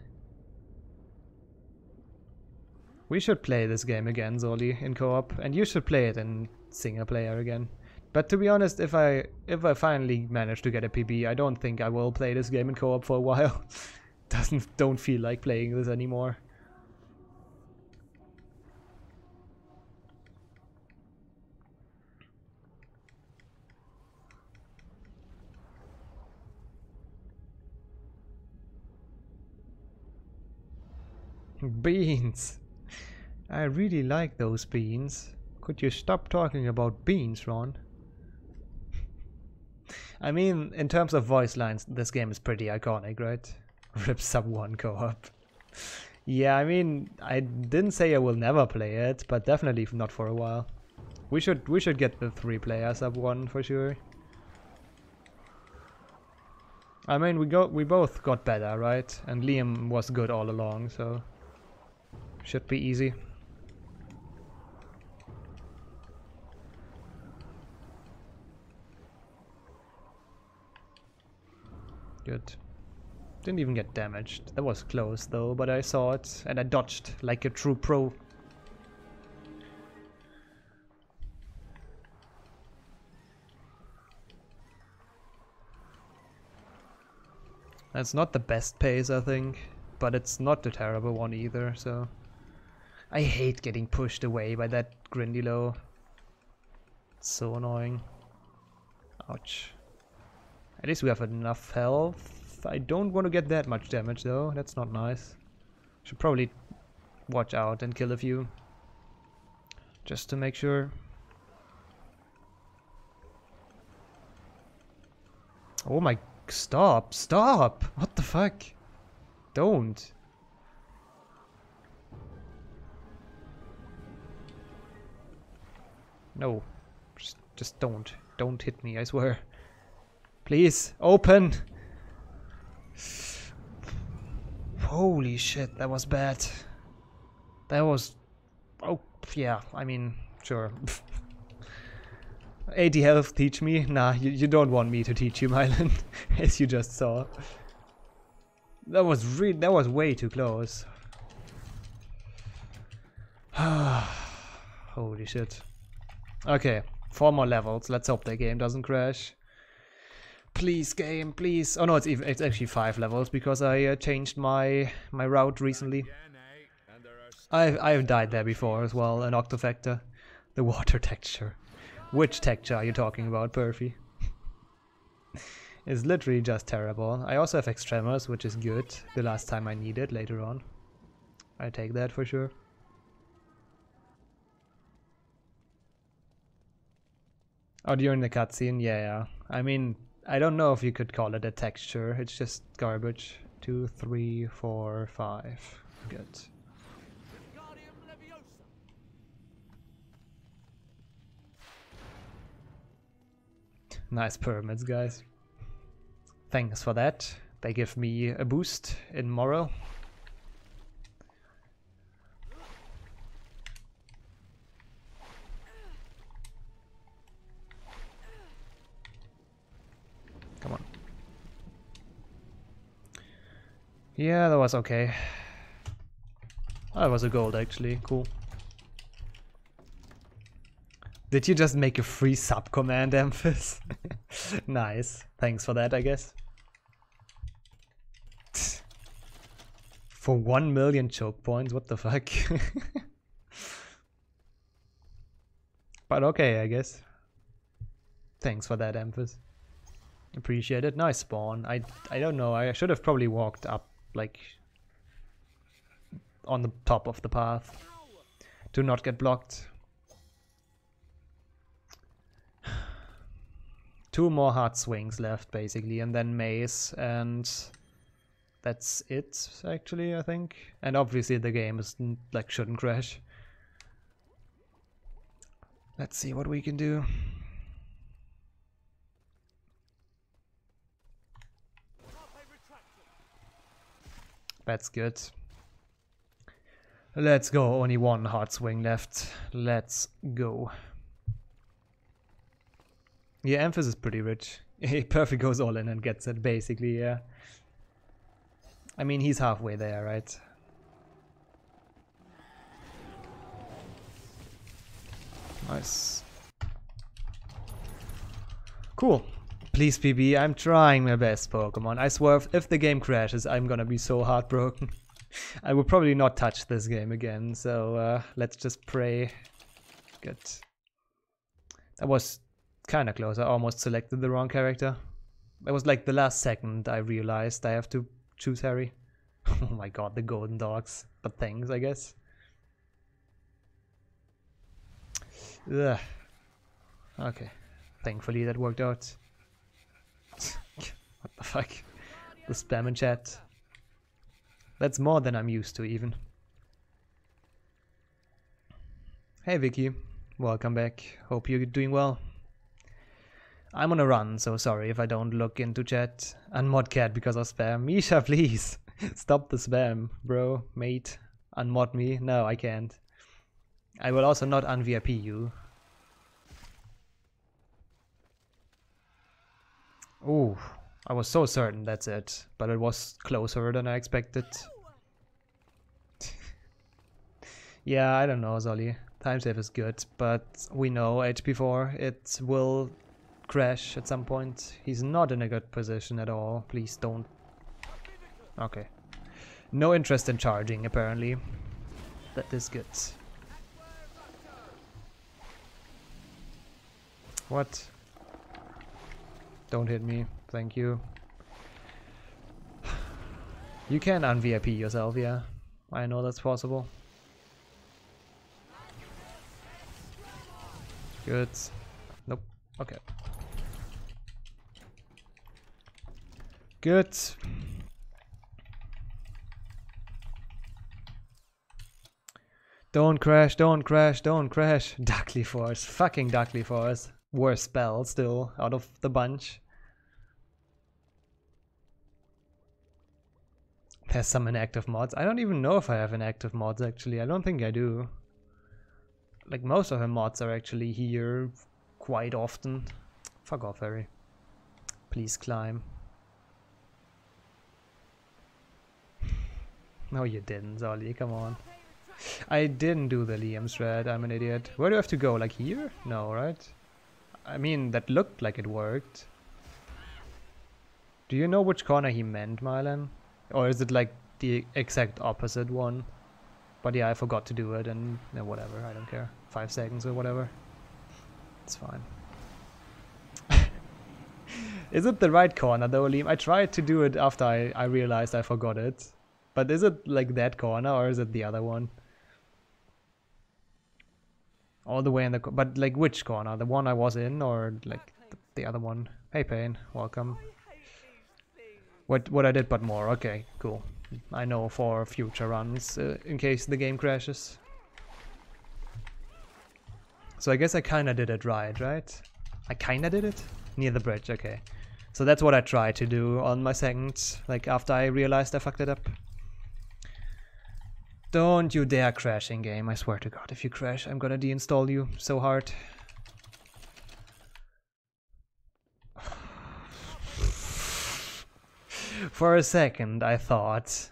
We should play this game again, Zoli, in co-op, and you should play it in single player again. But to be honest, if I finally manage to get a PB, I don't think I will play this game in co-op for a while. Don't feel like playing this anymore. Beans! I really like those beans. Could you stop talking about beans, Ron? I mean, in terms of voice lines, this game is pretty iconic, right? Rip Sub 1 co-op. Yeah, I mean, I didn't say I will never play it, but definitely not for a while. We should get the 3-player Sub 1 for sure. I mean, we both got better, right? And Liam was good all along, so should be easy. Good. Didn't even get damaged. That was close though, but I saw it and I dodged like a true pro. That's not the best pace, I think, but it's not a terrible one either, so... I hate getting pushed away by that Grindylow. It's so annoying. Ouch. At least we have enough health. I don't want to get that much damage though, that's not nice. Should probably watch out and kill a few. Just to make sure. Oh my... Stop! Stop! What the fuck? Don't! No. Just don't. Don't hit me, I swear. Please, open! Holy shit, that was bad. That was... Oh, yeah, I mean, sure. 80 health, teach me? Nah, you don't want me to teach you, Mylan, as you just saw. That was way too close. Holy shit. Okay, 4 more levels. Let's hope the game doesn't crash. Please, game, please. Oh no, it's actually 5 levels because I changed my route recently. I've died there before as well, an Octofecta. The water texture. Which texture are you talking about, Perfy? It's literally just terrible. I also have Extremors, which is good. The last time I need it later on. I take that for sure. Oh, during the cutscene? Yeah. I mean, I don't know if you could call it a texture. It's just garbage. 2, 3, 4, 5. Good. Nice pyramids, guys. Thanks for that. They give me a boost in morale. Come on. Yeah, that was okay. That was a gold, actually. Cool. Did you just make a free sub command, Emphys? Nice. Thanks for that, I guess. For 1 million choke points, what the fuck? But okay, I guess. Thanks for that, Emphys. Appreciate it. Nice spawn. I don't know. I should have probably walked up, like, on the top of the path to not get blocked. 2 more hard swings left, basically, and then maze, and that's it, actually, I think. And obviously the game is, like, shouldn't crash. Let's see what we can do. That's good. Let's go, only 1 hard swing left. Let's go. Yeah, Emphys is pretty rich. Perfy goes all in and gets it, basically, yeah. I mean, he's halfway there, right? Nice. Cool. Please, PB, I'm trying my best, Pokemon. I swear, if the game crashes, I'm gonna be so heartbroken. I will probably not touch this game again, so let's just pray. Good. That was... kinda close. I almost selected the wrong character. It was like the last second I realized I have to choose Harry. Oh my god, the golden dogs. But thanks, I guess. Ugh. Okay. Thankfully that worked out. What the fuck? The spam in chat. That's more than I'm used to, even. Hey Vicky. Welcome back. Hope you're doing well. I'm on a run, so sorry if I don't look into chat. Unmod cat because of spam. Misha, please! Stop the spam, bro, mate. Unmod me? No, I can't. I will also not un-VIP you. Ooh, I was so certain that's it, but it was closer than I expected. Yeah, I don't know, Zoli. Time save is good, but we know HP4, it will... crash at some point. He's not in a good position at all. Please don't Okay. No interest in charging, apparently. That is good. What? Don't hit me. Thank you. You can un-VIP yourself, yeah. I know that's possible. Good. Nope. Okay. Good. Don't crash, don't crash, don't crash. Darkly Force. Fucking Darkly Force. Worst spell still out of the bunch. There's some inactive mods. I don't even know if I have inactive mods actually. I don't think I do. Like most of her mods are actually here quite often. Fuck off, Harry. Please climb. No you didn't, Zoli, come on. I didn't do the Liam shred, I'm an idiot. Where do I have to go? Like here? No, right? I mean that looked like it worked. Do you know which corner he meant, Mylan? Or is it like the exact opposite one? But yeah, I forgot to do it and whatever, I don't care. 5 seconds or whatever. It's fine. Is it the right corner though, Liam? I tried to do it after I realized I forgot it. But is it like that corner or is it the other one? All the way in the... But like which corner? The one I was in or like the other one? Hey Payne, welcome. What I did but more, okay, cool. I know for future runs, in case the game crashes. So I guess I kinda did it right, right? I kinda did it? Near the bridge, okay. So that's what I tried to do on my second, like after I realized I fucked it up. Don't you dare crash in game, I swear to God. If you crash, I'm gonna deinstall you so hard. For a second, I thought.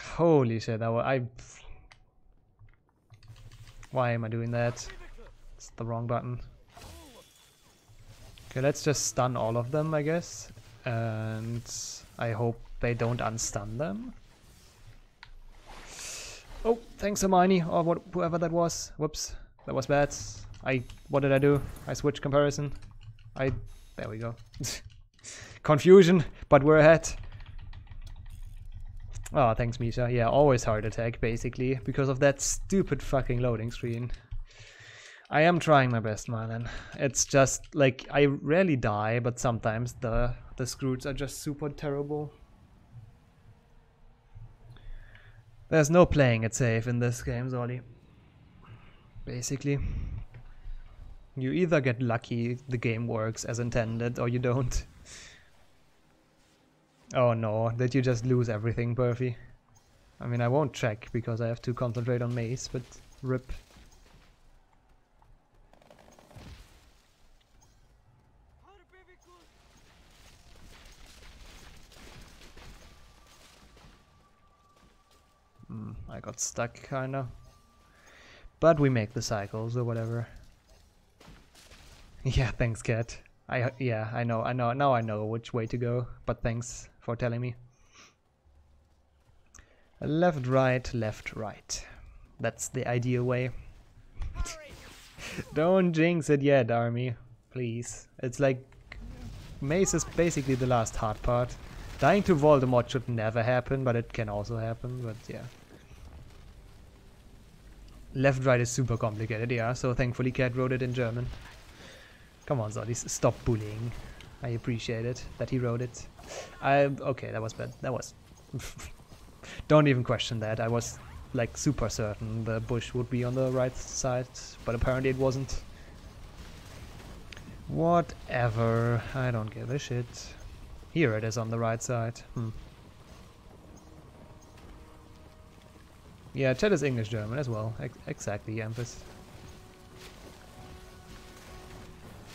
Holy shit, Why am I doing that? It's the wrong button. Okay, let's just stun all of them, I guess. And I hope they don't unstun them. Oh, thanks Hermione, or whoever that was. Whoops, that was bad. What did I do? I switched comparison. There we go. Confusion, but we're ahead. Oh, thanks Misha. Yeah, always heart attack, basically, because of that stupid fucking loading screen. I am trying my best, Marlon. It's just, like, I rarely die, but sometimes the screws are just super terrible. There's no playing it safe in this game, Zoli. Basically. You either get lucky, the game works as intended, or you don't. Oh no, did you just lose everything, Perfy? I mean, I won't check because I have to concentrate on maze, but rip. I got stuck, kinda. But we make the cycles or whatever. Yeah, thanks, Cat. I know. Now I know which way to go. But thanks for telling me. Left, right, left, right. That's the ideal way. Don't jinx it yet, army. Please. It's like maze is basically the last hard part. Dying to Voldemort should never happen, but it can also happen. But yeah. Left, right is super complicated. Yeah. So thankfully, Cat wrote it in German. Come on, Zoli, stop bullying. I appreciate it that he wrote it. Okay, that was bad. That was... Don't even question that. I was, like, super certain the bush would be on the right side, but apparently it wasn't. Whatever. I don't give a shit. Here it is on the right side. Yeah, chat is English-German as well. Exactly, Emphys.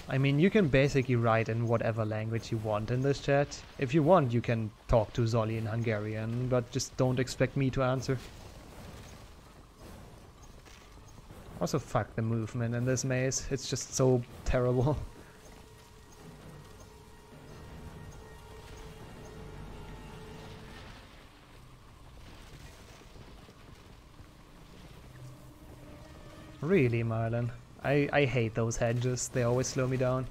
I mean, you can basically write in whatever language you want in this chat. If you want, you can talk to Zoli in Hungarian, but just don't expect me to answer. Also, fuck the movement in this maze. It's just so terrible. Really, Marlon. I hate those hedges. They always slow me down.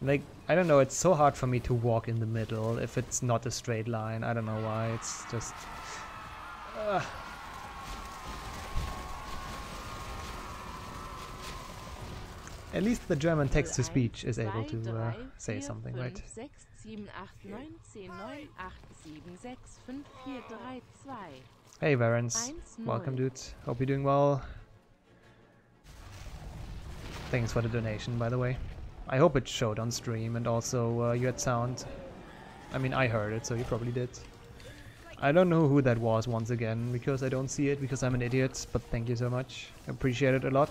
Like, I don't know, it's so hard for me to walk in the middle if it's not a straight line. I don't know why, it's just... At least the German text-to-speech is able to say something, right? Hey, Verans. Welcome, dude. Hope you're doing well. Thanks for the donation, by the way. I hope it showed on stream, and also you had sound. I mean, I heard it, so you probably did. I don't know who that was once again, because I don't see it, because I'm an idiot, but thank you so much. Appreciate it a lot.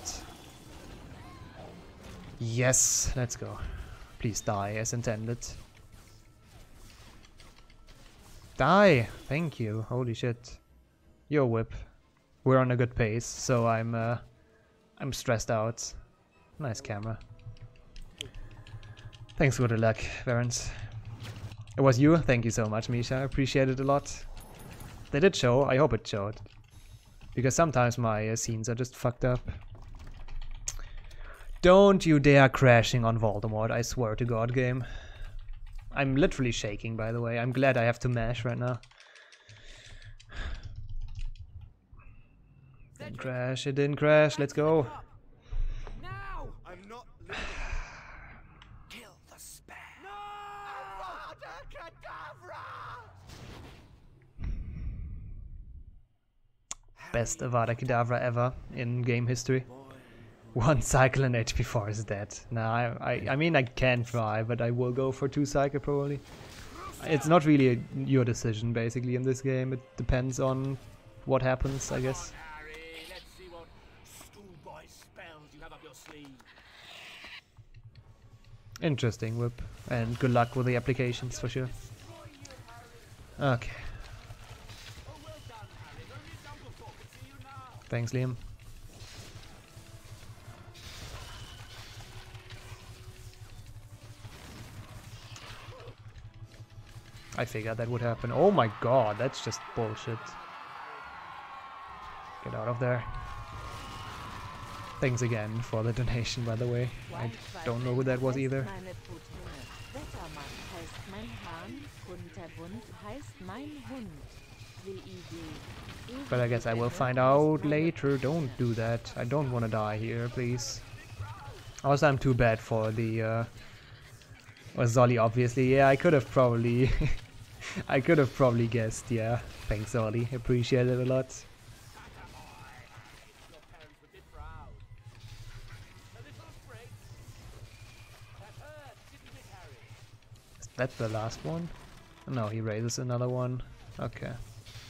Yes, let's go. Please die, as intended. Die! Thank you, holy shit. Yo, whip. We're on a good pace, so I'm stressed out. Nice camera. Thanks for the luck, Verans. It was you? Thank you so much, Misha. I appreciate it a lot. They did show. I hope it showed. Because sometimes my scenes are just fucked up. Don't you dare crashing on Voldemort, I swear to God, game. I'm literally shaking, by the way. I'm glad I have to mash right now. Didn't crash, it didn't crash. Let's go. Best Avada Kedavra ever in game history. One cycle and HP4 is dead. Nah, I mean I can try, but I will go for two cycle probably. It's not really your decision basically in this game. It depends on what happens, I guess. Interesting, Whip. And good luck with the applications for sure. Okay. Thanks, Liam. I figured that would happen. Oh my god, that's just bullshit. Get out of there. Thanks again for the donation, by the way. I don't know who that was either. But I guess I will find out later. Don't do that. I don't want to die here, please. Also, I'm too bad for the... Well, Zoli, obviously. Yeah, I could have probably... I could have probably guessed, yeah. Thanks, Zoli. Appreciate it a lot. Is that the last one? No, he raises another one. Okay.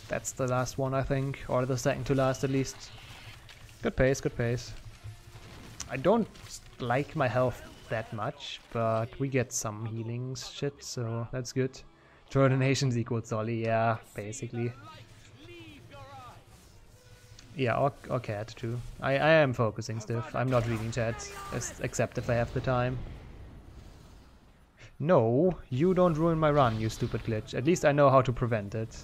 That's the last one, I think, or the second to last at least. Good pace, good pace. I don't like my health that much, but we get some healing shit, so that's good. Two donations equals Zoli, yeah, basically. Yeah, or cat too. I am focusing stiff. I'm not reading chat, except if I have the time. No, you don't ruin my run, you stupid glitch. At least I know how to prevent it.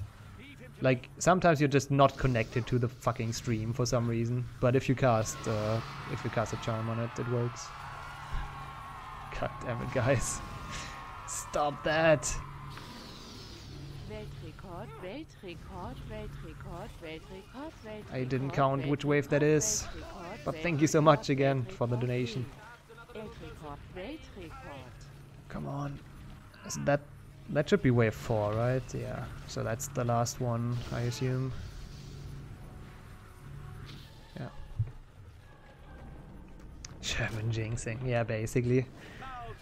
Like, sometimes you're just not connected to the fucking stream for some reason, but if you cast a charm on it, it works. God damn it, guys. Stop that! I didn't count which wave that is, but thank you so much again for the donation. Come on. Isn't that... That should be wave 4, right? Yeah. So that's the last one, I assume. Yeah. German jinxing. Yeah, basically.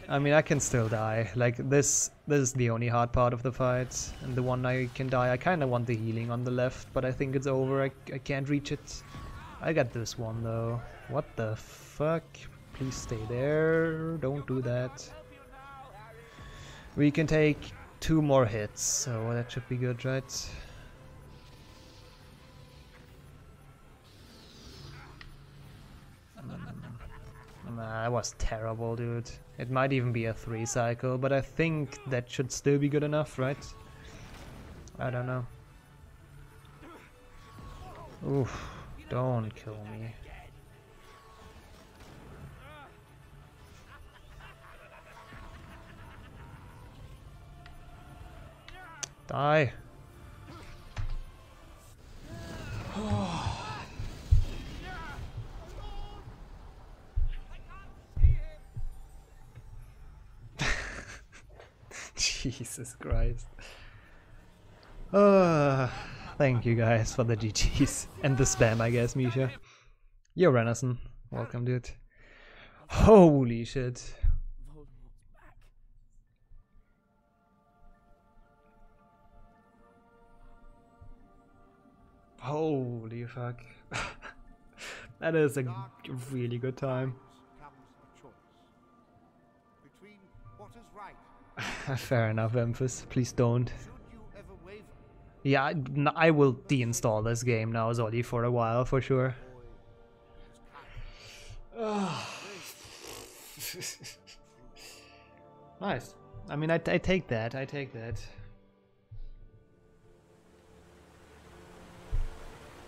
I mean, I can still die. Like, this is the only hard part of the fight. And the one I can die, I kind of want the healing on the left, but I think it's over. I can't reach it. I got this one, though. What the fuck? Please stay there. Don't do that. We can take two more hits, so that should be good, right? That was terrible, dude. It might even be a 3 cycle, but I think that should still be good enough, right? I don't know. Oof, don't kill me. Die. Jesus Christ. Thank you guys for the GGs and the spam, I guess, Misha. Yo, Renison. Welcome, dude. Holy shit. Holy fuck. That is a really good time. Fair enough, Emphys. Please don't. Yeah, I will deinstall this game now, Zoli, for a while, for sure. Nice. I mean, I take that. I take that.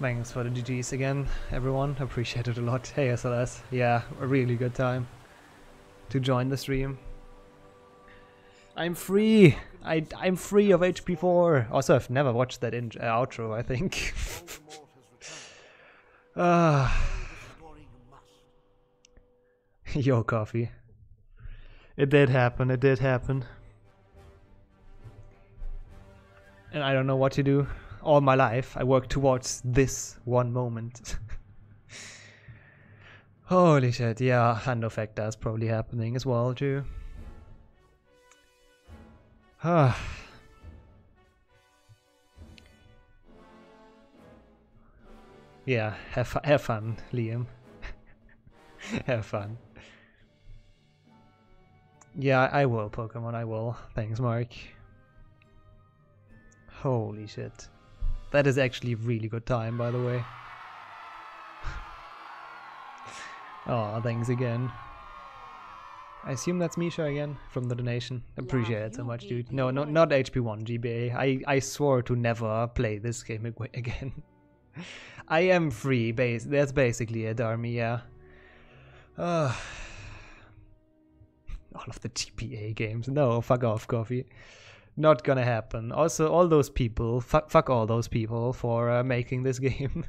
Thanks for the GGs again, everyone. Appreciate it a lot. Hey, SLS. Yeah, a really good time to join the stream. I'm free. I'm free of HP4. Also, I've never watched that outro, I think. Yo, coffee. It did happen. It did happen. And I don't know what to do. All my life, I worked towards this one moment. Holy shit! Yeah, Hundofecta is probably happening as well too. Ah. Yeah, have fun, Liam. Have fun. Yeah, I will, Pokemon, I will. Thanks, Mark. Holy shit. That is actually a really good time, by the way. Oh, thanks again. I assume that's Misha again from the donation. Appreciate it so much, dude. No, no, not HP1 GBA. I swore to never play this game again. I am free. That's basically it, Army. Yeah. All of the GBA games. No, fuck off, coffee. Not gonna happen. Also, all those people. Fuck all those people for making this game.